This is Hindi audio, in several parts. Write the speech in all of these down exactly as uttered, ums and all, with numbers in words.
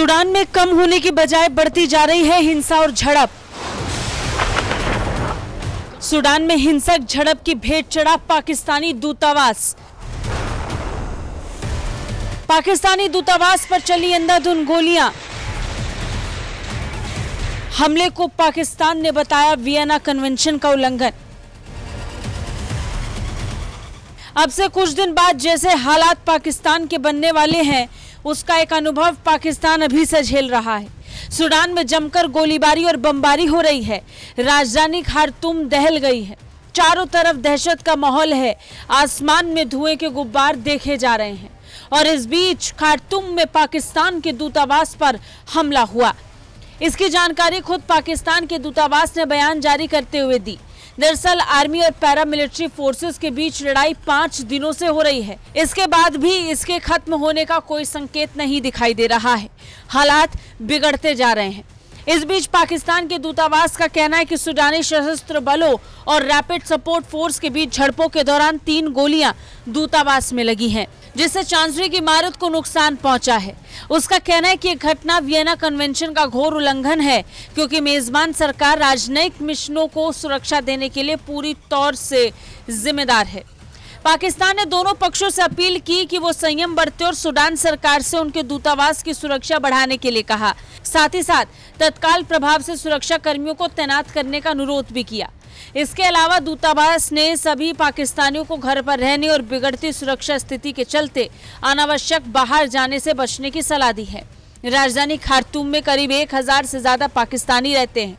सूडान में कम होने के बजाय बढ़ती जा रही है हिंसा और झड़प। सूडान में हिंसक झड़प की भेंट चढ़ा पाकिस्तानी दूतावास। पाकिस्तानी दूतावास पर चली अंधाधुंध गोलियां। हमले को पाकिस्तान ने बताया वियना कन्वेंशन का उल्लंघन। अब से कुछ दिन बाद जैसे हालात पाकिस्तान के बनने वाले हैं, उसका एक अनुभव पाकिस्तान अभी से झेल रहा है। सूडान में जमकर गोलीबारी और बमबारी हो रही है। राजधानी खार्तूम दहल गई है। चारों तरफ दहशत का माहौल है। आसमान में धुएं के गुब्बार देखे जा रहे हैं। और इस बीच खार्तूम में पाकिस्तान के दूतावास पर हमला हुआ। इसकी जानकारी खुद पाकिस्तान के दूतावास ने बयान जारी करते हुए दी। दरअसल आर्मी और पैरामिलिट्री फोर्सेस के बीच लड़ाई पाँच दिनों से हो रही है। इसके बाद भी इसके खत्म होने का कोई संकेत नहीं दिखाई दे रहा है। हालात बिगड़ते जा रहे हैं। इस बीच पाकिस्तान के दूतावास का कहना है कि सूडानी सशस्त्र बलों और रैपिड सपोर्ट फोर्स के बीच झड़पों के दौरान तीन गोलियां दूतावास में लगी हैं, जिससे चांसरी की इमारत को नुकसान पहुंचा है। उसका कहना है कि यह घटना वियना कन्वेंशन का घोर उल्लंघन है, क्योंकि मेजबान सरकार राजनयिक मिशनों को सुरक्षा देने के लिए पूरी तौर से जिम्मेदार है। पाकिस्तान ने दोनों पक्षों से अपील की कि वो संयम बरतें और सूडान सरकार से उनके दूतावास की सुरक्षा बढ़ाने के लिए कहा। साथ ही साथ तत्काल प्रभाव से सुरक्षा कर्मियों को तैनात करने का अनुरोध भी किया। इसके अलावा दूतावास ने सभी पाकिस्तानियों को घर पर रहने और बिगड़ती सुरक्षा स्थिति के चलते अनावश्यक बाहर जाने से बचने की सलाह दी है। राजधानी खार्तूम में करीब एक हजार से ज्यादा पाकिस्तानी रहते हैं।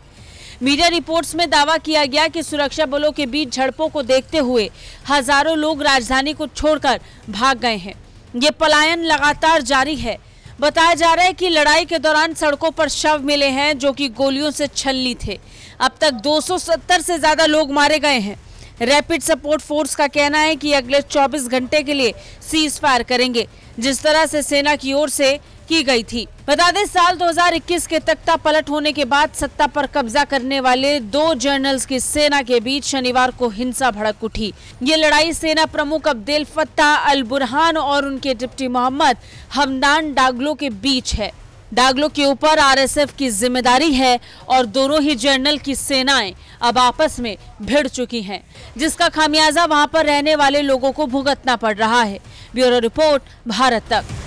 मीडिया रिपोर्ट्स में दावा किया गया कि सुरक्षा बलों के बीच झड़पों को देखते हुए हजारों लोग राजधानी को छोड़कर भाग गए हैं। ये पलायन लगातार जारी है। बताया जा रहा है कि लड़ाई के दौरान सड़कों पर शव मिले हैं, जो कि गोलियों से छलनी थे। अब तक दो सौ सत्तर से ज्यादा लोग मारे गए हैं। रैपिड सपोर्ट फोर्स का कहना है कि अगले चौबीस घंटे के लिए सीज फायर करेंगे, जिस तरह से सेना की ओर से की गई थी। बता दें, साल दो हज़ार इक्कीस के तख्ता पलट होने के बाद सत्ता पर कब्जा करने वाले दो जनरल्स की सेना के बीच शनिवार को हिंसा भड़क उठी। ये लड़ाई सेना प्रमुख अब्देलफत्ताह अल बुरहान और उनके डिप्टी मोहम्मद हमदान डागलो के बीच है। डागलो के ऊपर आरएसएफ की जिम्मेदारी है और दोनों ही जनरल की सेनाएं अब आपस में भिड़ चुकी हैं, जिसका खामियाजा वहां पर रहने वाले लोगों को भुगतना पड़ रहा है। ब्यूरो रिपोर्ट, भारत तक।